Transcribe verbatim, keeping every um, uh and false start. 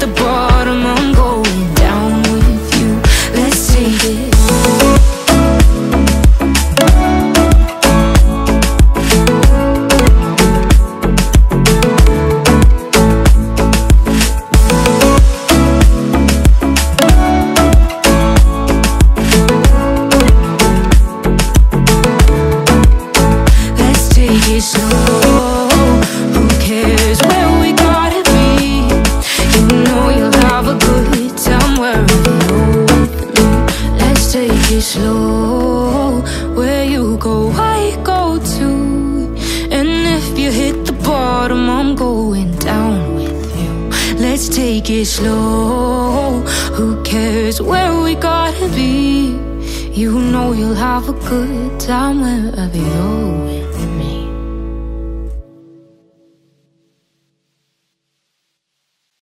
the bottom, I'm going down with you. Let's take it. Slow, where you go, I go too. And if you hit the bottom, I'm going down with you. Let's take it slow. Who cares where we gotta be? You know you'll have a good time wherever you're with me.